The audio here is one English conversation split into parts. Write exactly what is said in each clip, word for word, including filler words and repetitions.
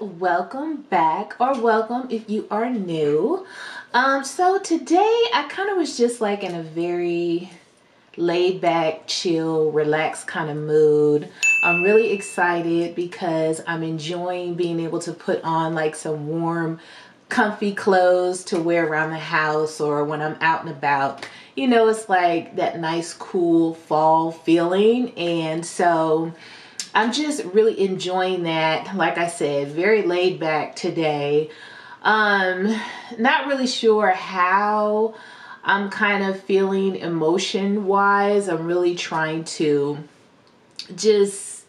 welcome back, or welcome if you are new. Um, so today I kind of was just like in a very laid back, chill, relaxed kind of mood. I'm really excited because I'm enjoying being able to put on like some warm, comfy clothes to wear around the house or when I'm out and about. You know, it's like that nice, cool fall feeling. And so I'm just really enjoying that. Like I said, very laid back today. Um, not really sure how I'm kind of feeling emotion wise. I'm really trying to just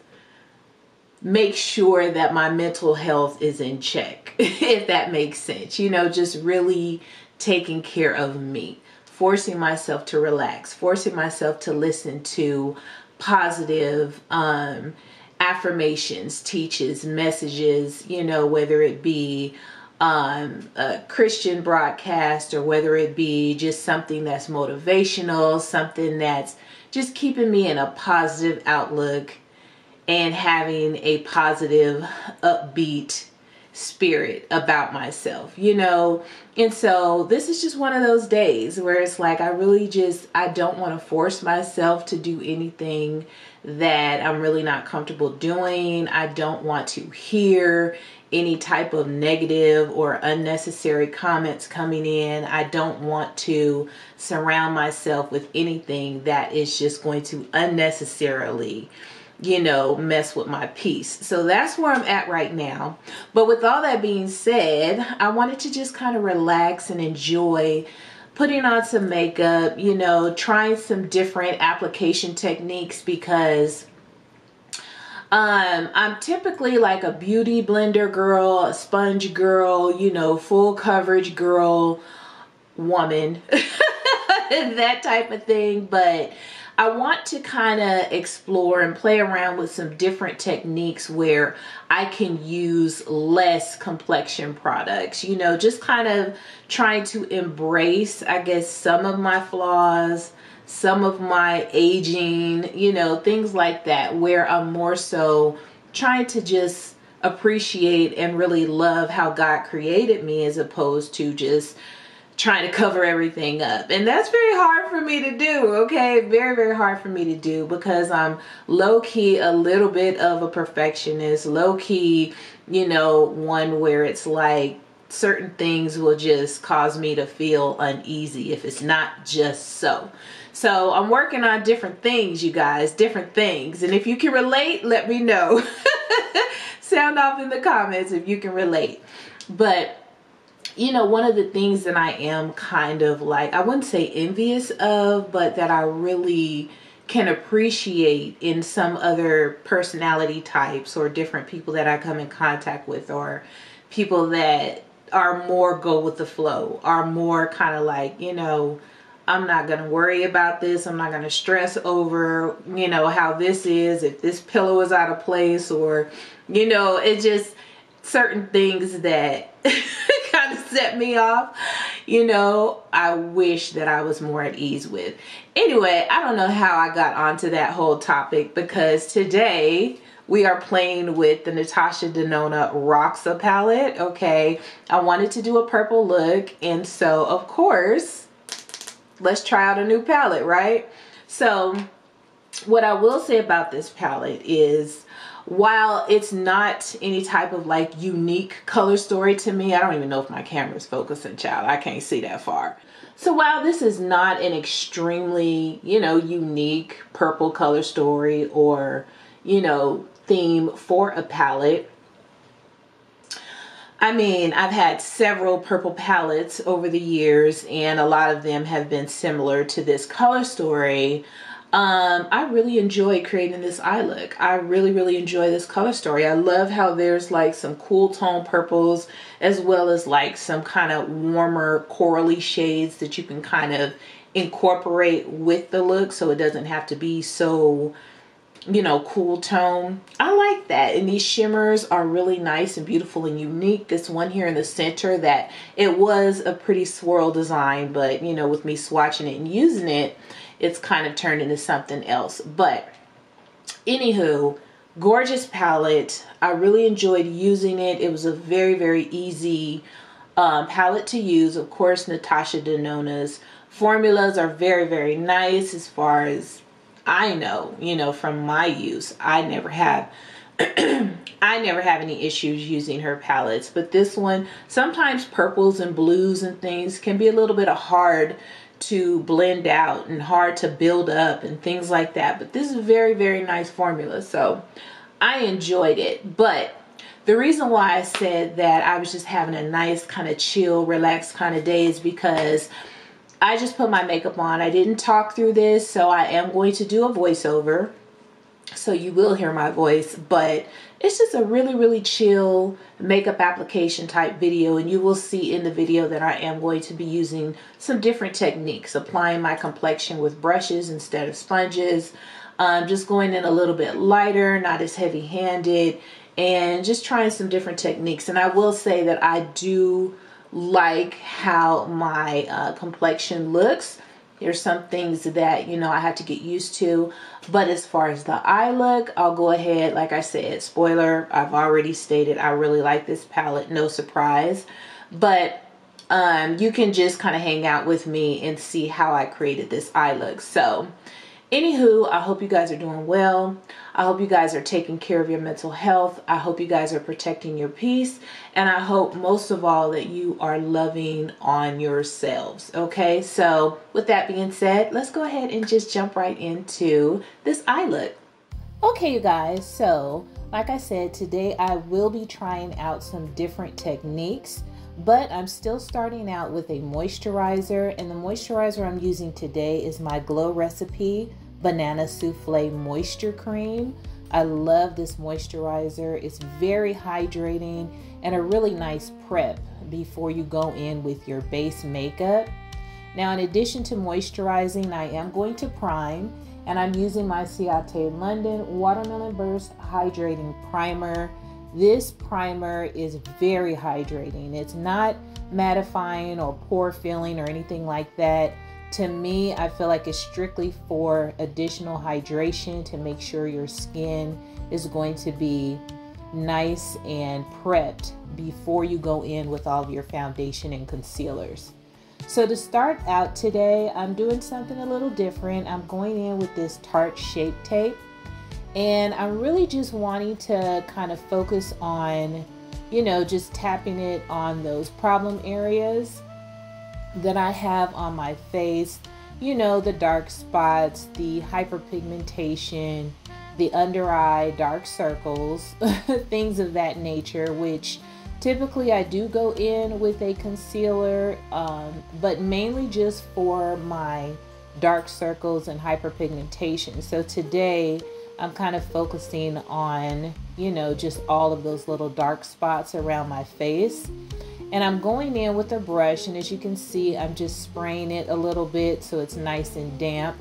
make sure that my mental health is in check, if that makes sense. You know, just really taking care of me, forcing myself to relax, forcing myself to listen to positive um, affirmations, teaches, messages, you know, whether it be um, a Christian broadcast or whether it be just something that's motivational, something that's just keeping me in a positive outlook and having a positive, upbeat spirit about myself, you know. And so this is just one of those days where it's like I really just I don't want to force myself to do anything that I'm really not comfortable doing. I don't want to hear any type of negative or unnecessary comments coming in. I don't want to surround myself with anything that is just going to unnecessarily, you know, mess with my peace. So that's where I'm at right now. But with all that being said, I wanted to just kind of relax and enjoy putting on some makeup, you know, trying some different application techniques, because um, I'm typically like a Beauty Blender girl, a sponge girl, you know, full coverage girl, woman, that type of thing. But I want to kind of explore and play around with some different techniques where I can use less complexion products, you know, just kind of trying to embrace, I guess, some of my flaws, some of my aging, you know, things like that, where I'm more so trying to just appreciate and really love how God created me, as opposed to just trying to cover everything up. And that's very hard for me to do, okay? Very, very hard for me to do, because I'm low-key a little bit of a perfectionist, low-key, you know, one where it's like certain things will just cause me to feel uneasy if it's not just so. So I'm working on different things, you guys, different things. And if you can relate, let me know. Sound off in the comments if you can relate. But you know, one of the things that I am kind of like, I wouldn't say envious of, but that I really can appreciate in some other personality types or different people that I come in contact with, or people that are more go with the flow, are more kind of like, you know, I'm not going to worry about this. I'm not going to stress over, you know, how this is, if this pillow is out of place, or, you know, it just certain things that kind of set me off, you know. I wish that I was more at ease with. Anyway, I don't know how I got onto that whole topic, because today we are playing with the Natasha Denona Roxa palette, okay? I wanted to do a purple look, and so of course, let's try out a new palette, right? So what I will say about this palette is, while it's not any type of like unique color story to me, I don't even know if my camera's focusing, child. I can't see that far. So while this is not an extremely, you know, unique purple color story or, you know, theme for a palette, I mean, I've had several purple palettes over the years, and a lot of them have been similar to this color story. Um, I really enjoy creating this eye look. I really, really enjoy this color story. I love how there's like some cool tone purples, as well as like some kind of warmer corally shades that you can kind of incorporate with the look, so it doesn't have to be so, you know, cool tone. I like that. And these shimmers are really nice and beautiful and unique. This one here in the center, that it was a pretty swirl design, but you know, with me swatching it and using it, it's kind of turned into something else. But anywho, Gorgeous palette. I really enjoyed using it. It was a very, very easy um, palette to use. Of course, Natasha Denona's formulas are very, very nice as far as I know, you know, from my use. I never have I never have any issues using her palettes, but this one, sometimes purples and blues and things can be a little bit hard to blend out and hard to build up and things like that, but this is a very, very nice formula, so I enjoyed it. But the reason why I said that I was just having a nice kind of chill, relaxed kind of day is because I just put my makeup on. I didn't talk through this, so I am going to do a voiceover, so you will hear my voice, but it's just a really, really chill makeup application type video, and you will see in the video that I am going to be using some different techniques, applying my complexion with brushes instead of sponges. Um, just going in a little bit lighter, not as heavy-handed, and just trying some different techniques. And I will say that I do like how my uh, complexion looks. There's some things that, you know, I have to get used to. But as far as the eye look, I'll go ahead. Like I said, spoiler, I've already stated I really like this palette. No surprise. But um, you can just kind of hang out with me and see how I created this eye look. So, anywho, I hope you guys are doing well. I hope you guys are taking care of your mental health. I hope you guys are protecting your peace. And I hope most of all that you are loving on yourselves. Okay, so with that being said, let's go ahead and just jump right into this eye look. Okay, you guys, so like I said, today I will be trying out some different techniques, but I'm still starting out with a moisturizer, and the moisturizer I'm using today is my Glow Recipe Banana Souffle Moisture Cream. I love this moisturizer. It's very hydrating and a really nice prep before you go in with your base makeup. Now, in addition to moisturizing, I am going to prime, and I'm using my Ciate London Watermelon Burst Hydrating Primer. This primer is very hydrating. It's not mattifying or pore filling or anything like that. To me, I feel like it's strictly for additional hydration to make sure your skin is going to be nice and prepped before you go in with all of your foundation and concealers. So to start out today, I'm doing something a little different. I'm going in with this Tarte Shape Tape, and I'm really just wanting to kind of focus on, you know, just tapping it on those problem areas that I have on my face. You know, the dark spots, the hyperpigmentation, the under eye dark circles, things of that nature, which typically I do go in with a concealer, um, but mainly just for my dark circles and hyperpigmentation. So today I'm kind of focusing on, you know, just all of those little dark spots around my face. And I'm going in with a brush, and as you can see, I'm just spraying it a little bit so it's nice and damp.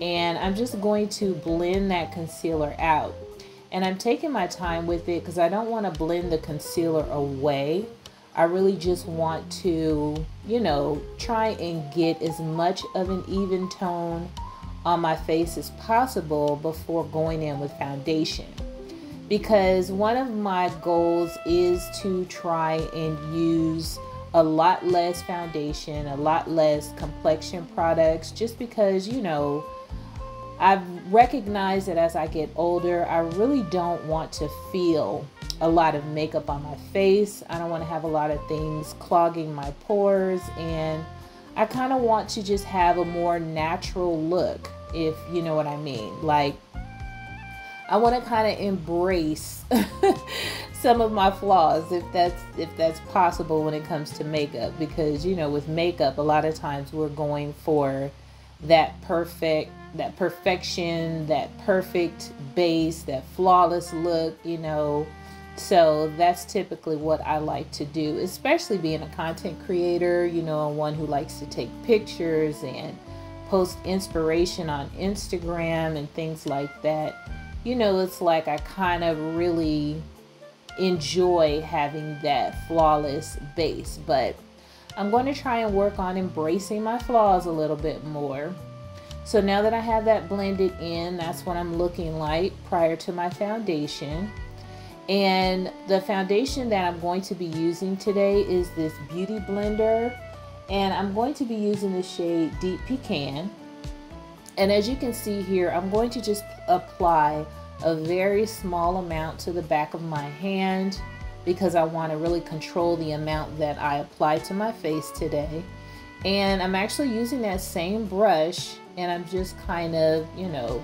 And I'm just going to blend that concealer out. And I'm taking my time with it because I don't want to blend the concealer away. I really just want to, you know, try and get as much of an even tone on my face as possible before going in with foundation. Because one of my goals is to try and use a lot less foundation, a lot less complexion products, just because, you know, I've recognized that as I get older, I really don't want to feel a lot of makeup on my face. I don't want to have a lot of things clogging my pores, and I kind of want to just have a more natural look, if you know what I mean. Like, I want to kind of embrace some of my flaws, if that's if that's possible when it comes to makeup, because, you know, with makeup, a lot of times we're going for that perfect, that perfection, that perfect base, that flawless look, you know. So that's typically what I like to do, especially being a content creator, you know, one who likes to take pictures and post inspiration on Instagram and things like that. You know, it's like I kind of really enjoy having that flawless base, but I'm going to try and work on embracing my flaws a little bit more. So now that I have that blended in, that's what I'm looking like prior to my foundation. And the foundation that I'm going to be using today is this Beauty Blender, and I'm going to be using the shade Deep Pecan. And as you can see here, I'm going to just apply a very small amount to the back of my hand because I want to really control the amount that I apply to my face today. And I'm actually using that same brush, and I'm just kind of, you know,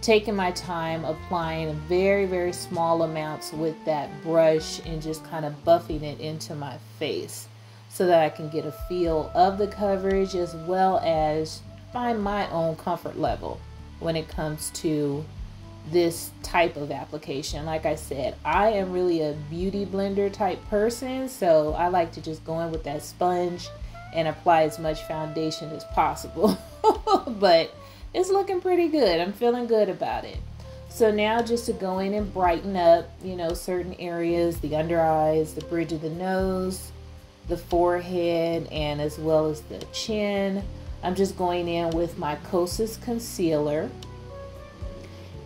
taking my time applying very, very small amounts with that brush and just kind of buffing it into my face so that I can get a feel of the coverage as well as find my own comfort level when it comes to this type of application. Like I said, I am really a Beauty Blender type person, so I like to just go in with that sponge and apply as much foundation as possible. But it's looking pretty good. I'm feeling good about it. So now just to go in and brighten up, you know, certain areas, the under eyes, the bridge of the nose, the forehead, and as well as the chin. I'm just going in with my Kosas concealer,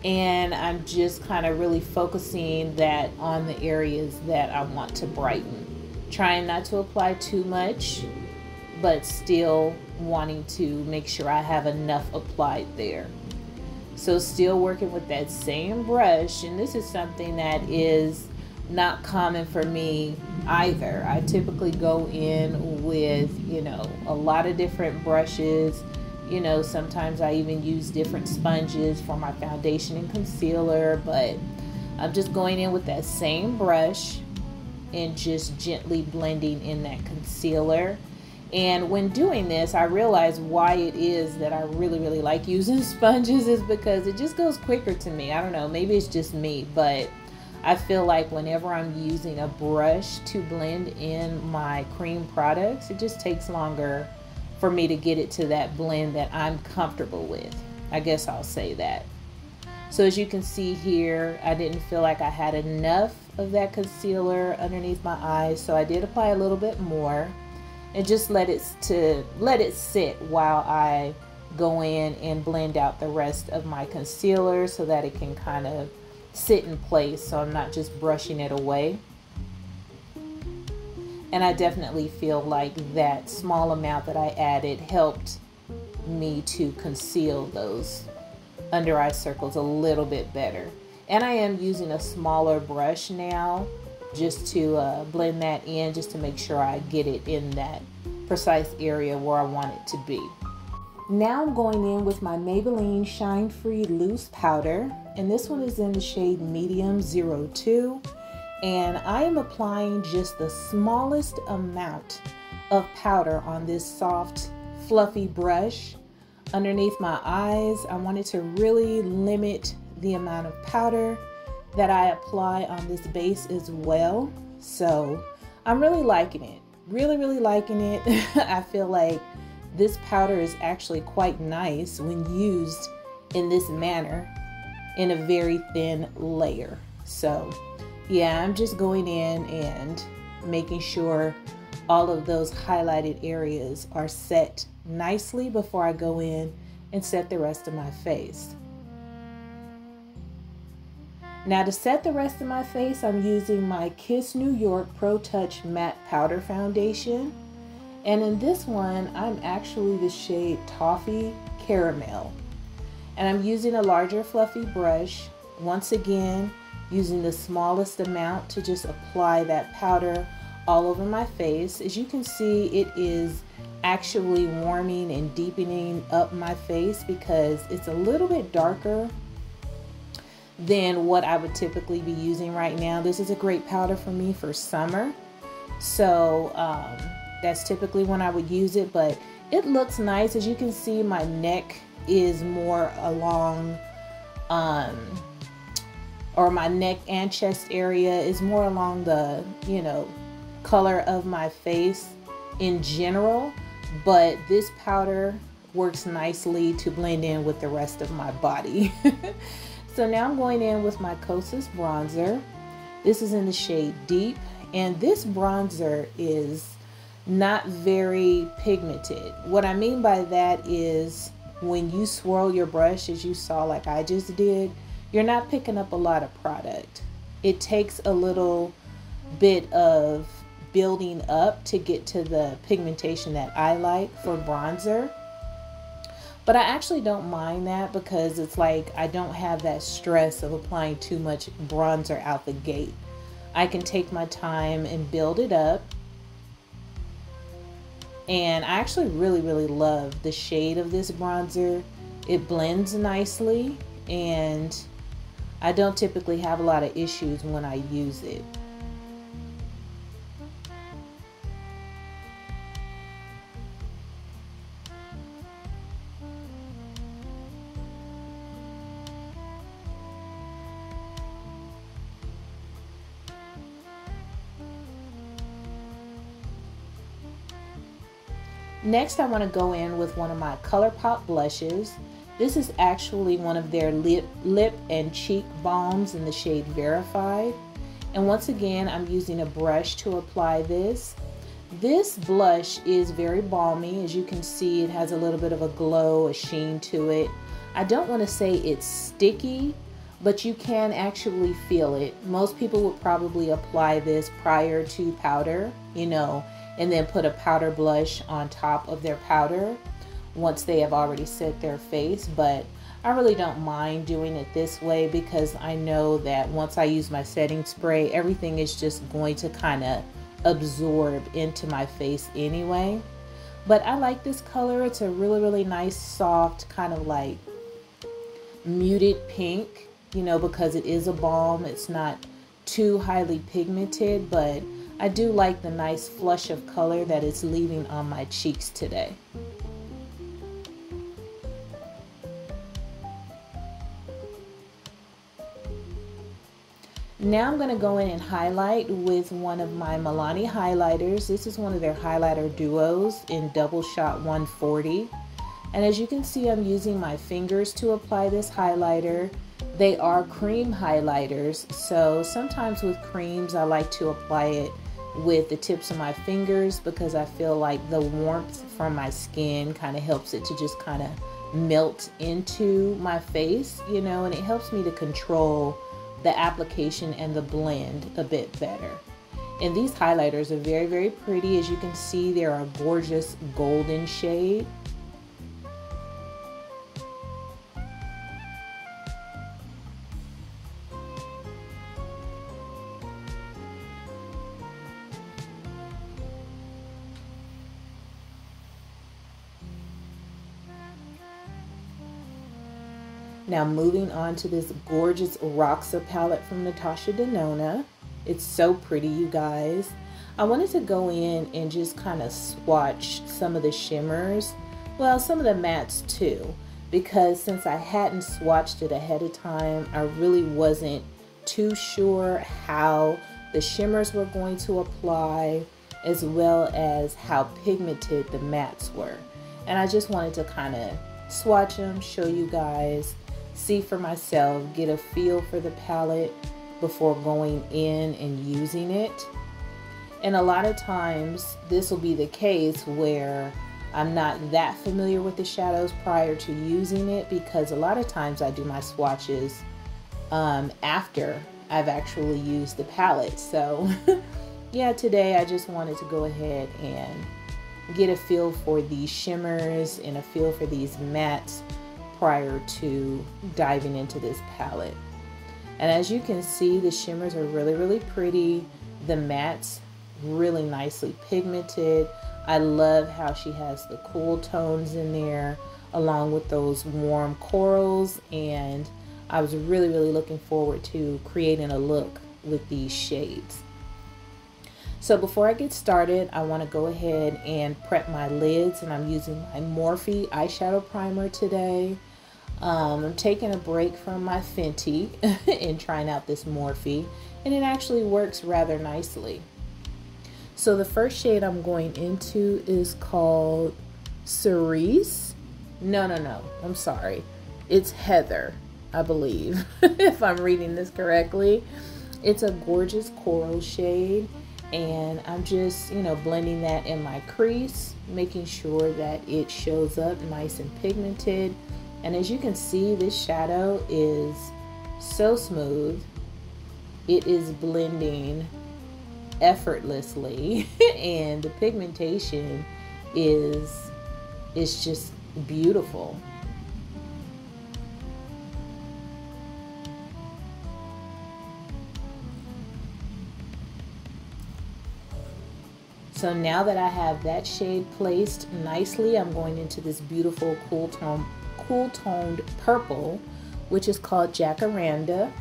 and I'm just kind of really focusing that on the areas that I want to brighten. Trying not to apply too much, but still wanting to make sure I have enough applied there. So still working with that same brush, and this is something that is not common for me either. I typically go in with, you know, a lot of different brushes. You know, sometimes I even use different sponges for my foundation and concealer, but I'm just going in with that same brush and just gently blending in that concealer. And when doing this, I realized why it is that I really, really like using sponges is because it just goes quicker to me. I don't know, maybe it's just me, but I feel like whenever I'm using a brush to blend in my cream products, it just takes longer for me to get it to that blend that I'm comfortable with. I guess I'll say that. So as you can see here, I didn't feel like I had enough of that concealer underneath my eyes, so I did apply a little bit more. And just let it to let it sit while I go in and blend out the rest of my concealer so that it can kind of sit in place, so I'm not just brushing it away. And I definitely feel like that small amount that I added helped me to conceal those under eye circles a little bit better. And I am using a smaller brush now, just to uh, blend that in, just to make sure I get it in that precise area where I want it to be. Now I'm going in with my Maybelline Shine Free Loose Powder, and this one is in the shade Medium zero two, and I am applying just the smallest amount of powder on this soft, fluffy brush underneath my eyes. I wanted to really limit the amount of powder that I apply on this base as well. So I'm really liking it. Really, really liking it. I feel like this powder is actually quite nice when used in this manner in a very thin layer. So yeah, I'm just going in and making sure all of those highlighted areas are set nicely before I go in and set the rest of my face. Now to set the rest of my face, I'm using my Kiss New York Pro Touch Matte Powder Foundation. And in this one, I'm actually the shade Toffee Caramel. And I'm using a larger fluffy brush, once again, using the smallest amount to just apply that powder all over my face. As you can see, it is actually warming and deepening up my face because it's a little bit darker than what I would typically be using right now. This is a great powder for me for summer. So um, that's typically when I would use it, but it looks nice. As you can see, my neck is more along, um, or my neck and chest area is more along the, you know, color of my face in general, but this powder works nicely to blend in with the rest of my body. So now I'm going in with my Kosas bronzer. This is in the shade Deep, and this bronzer is not very pigmented. What I mean by that is when you swirl your brush, as you saw like I just did, you're not picking up a lot of product. It takes a little bit of building up to get to the pigmentation that I like for bronzer. But I actually don't mind that because it's like I don't have that stress of applying too much bronzer out the gate. I can take my time and build it up. And I actually really, really love the shade of this bronzer. It blends nicely and I don't typically have a lot of issues when I use it. Next, I want to go in with one of my ColourPop blushes. This is actually one of their lip, lip and cheek balms in the shade Verified. And once again, I'm using a brush to apply this. This blush is very balmy. As you can see, it has a little bit of a glow, a sheen to it. I don't want to say it's sticky, but you can actually feel it. Most people would probably apply this prior to powder, you know, and then put a powder blush on top of their powder once they have already set their face. But I really don't mind doing it this way because I know that once I use my setting spray, everything is just going to kind of absorb into my face anyway. But I like this color. It's a really, really nice, soft, kind of like muted pink, you know, because it is a balm. It's not too highly pigmented, but I do like the nice flush of color that it's leaving on my cheeks today. Now I'm going to go in and highlight with one of my Milani highlighters. This is one of their highlighter duos in Double Shot one forty. And as you can see, I'm using my fingers to apply this highlighter. They are cream highlighters, so sometimes with creams, I like to apply it with the tips of my fingers because I feel like the warmth from my skin kind of helps it to just kind of melt into my face, you know, and it helps me to control the application and the blend a bit better. And these highlighters are very, very pretty. As you can see, they're a gorgeous golden shade. Now moving on to this gorgeous Roxa palette from Natasha Denona. It's so pretty, you guys. I wanted to go in and just kind of swatch some of the shimmers. Well, some of the mattes too, because since I hadn't swatched it ahead of time, I really wasn't too sure how the shimmers were going to apply, as well as how pigmented the mattes were. And I just wanted to kind of swatch them, show you guys, see for myself, get a feel for the palette before going in and using it. And a lot of times this will be the case where I'm not that familiar with the shadows prior to using it, because a lot of times I do my swatches um, after I've actually used the palette. So yeah, today I just wanted to go ahead and get a feel for these shimmers and a feel for these mattes prior to diving into this palette. And as you can see, the shimmers are really, really pretty. The mattes really nicely pigmented. I love how she has the cool tones in there along with those warm corals, and I was really, really looking forward to creating a look with these shades. So before I get started, I want to go ahead and prep my lids, and I'm using my Morphe eyeshadow primer today. Um, I'm taking a break from my Fenty and trying out this Morphe, and it actually works rather nicely. So the first shade I'm going into is called Cerise. No, no, no. I'm sorry. It's Heather, I believe, if I'm reading this correctly. It's a gorgeous coral shade. and I'm just, you know, blending that in my crease, making sure that it shows up nice and pigmented. And as you can see, this shadow is so smooth. It is blending effortlessly and the pigmentation is it's just beautiful. So now that I have that shade placed nicely, I'm going into this beautiful cool tone, cool toned purple, which is called Jacaranda.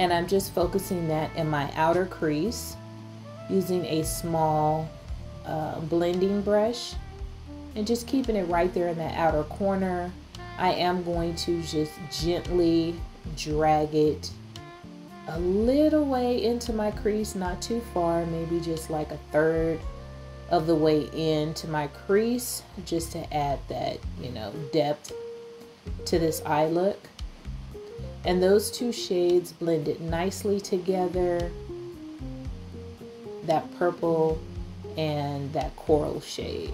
And I'm just focusing that in my outer crease using a small uh, blending brush and just keeping it right there in that outer corner. I am going to just gently drag it a little way into my crease, not too far, maybe just like a third of the way into my crease, just to add that, you know, depth to this eye look. And those two shades blended nicely together, that purple and that coral shade.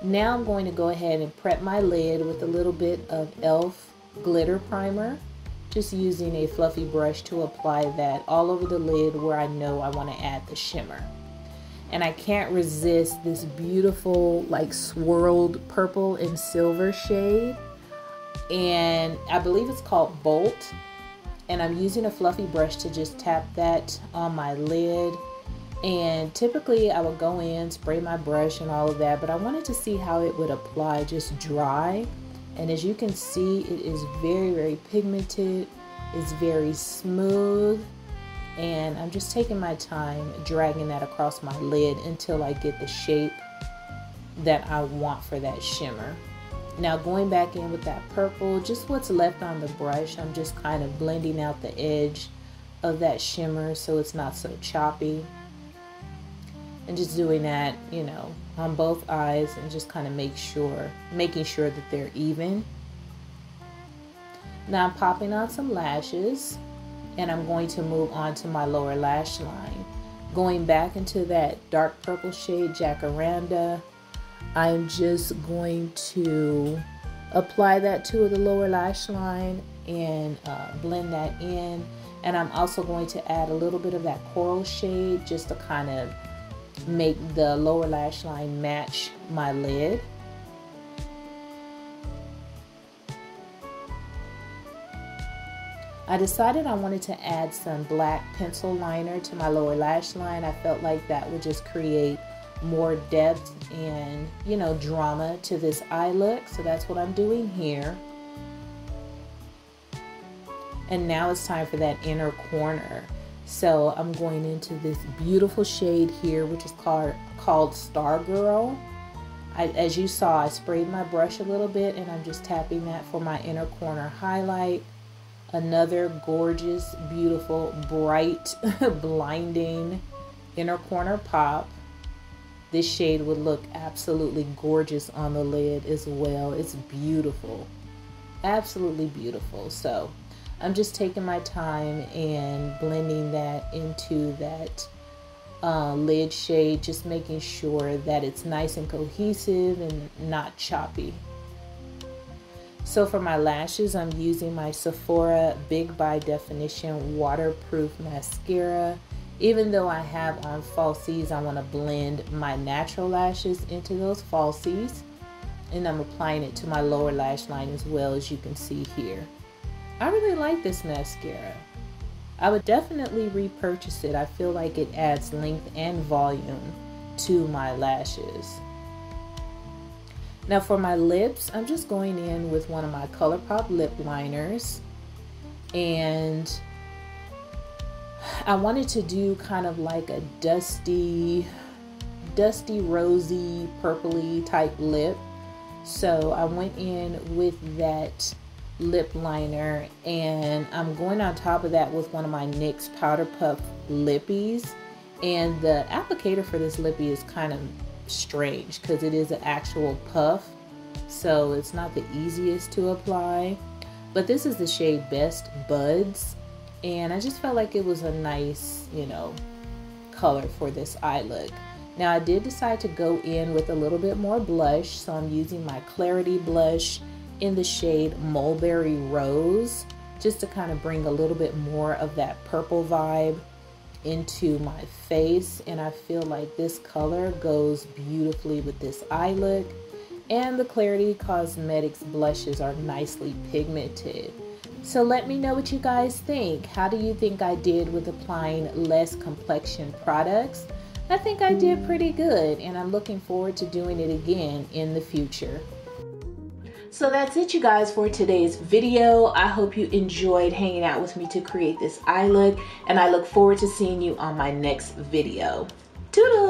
Now I'm going to go ahead and prep my lid with a little bit of E L F glitter primer, just using a fluffy brush to apply that all over the lid where I know I want to add the shimmer. And I can't resist this beautiful, like, swirled purple and silver shade, and I believe it's called Bolt, and I'm using a fluffy brush to just tap that on my lid. And typically I would go in, spray my brush and all of that, but I wanted to see how it would apply just dry. And as you can see, it is very, very pigmented. It's very smooth. And I'm just taking my time dragging that across my lid until I get the shape that I want for that shimmer. Now going back in with that purple, just what's left on the brush, I'm just kind of blending out the edge of that shimmer so it's not so choppy. And just doing that, you know, on both eyes, and just kind of make sure, making sure that they're even. Now I'm popping on some lashes. And I'm going to move on to my lower lash line. Going back into that dark purple shade, Jacaranda, I'm just going to apply that to the lower lash line and uh, blend that in. And I'm also going to add a little bit of that coral shade just to kind of make the lower lash line match my lid. I decided I wanted to add some black pencil liner to my lower lash line. I felt like that would just create more depth and, you know, drama to this eye look. So that's what I'm doing here. And now it's time for that inner corner. So I'm going into this beautiful shade here, which is called, called Star Girl. I, as you saw, I sprayed my brush a little bit and I'm just tapping that for my inner corner highlight. Another gorgeous, beautiful, bright, blinding inner corner pop. This shade would look absolutely gorgeous on the lid as well. It's beautiful, absolutely beautiful. So I'm just taking my time and blending that into that uh, lid shade, just making sure that it's nice and cohesive and not choppy. So for my lashes, I'm using my Sephora Big By Definition Waterproof Mascara. Even though I have on falsies, I want to blend my natural lashes into those falsies. And I'm applying it to my lower lash line as well, as you can see here. I really like this mascara. I would definitely repurchase it. I feel like it adds length and volume to my lashes. Now for my lips, I'm just going in with one of my ColourPop lip liners, and I wanted to do kind of like a dusty, dusty rosy, purpley type lip. So I went in with that lip liner, and I'm going on top of that with one of my N Y X Powder Puff Lippies, and the applicator for this lippy is kind of strange because it is an actual puff, so it's not the easiest to apply. But this is the shade Best Buds, and I just felt like it was a nice, you know, color for this eye look. Now I did decide to go in with a little bit more blush, so I'm using my Clarity blush in the shade Mulberry Rose, just to kind of bring a little bit more of that purple vibe into my face. And I feel like this color goes beautifully with this eye look, and the Clarity Cosmetics blushes are nicely pigmented. So let me know what you guys think. How do you think I did with applying less complexion products? I think I did pretty good, and I'm looking forward to doing it again in the future. So that's it, you guys, for today's video. I hope you enjoyed hanging out with me to create this eye look, and I look forward to seeing you on my next video. Toodles!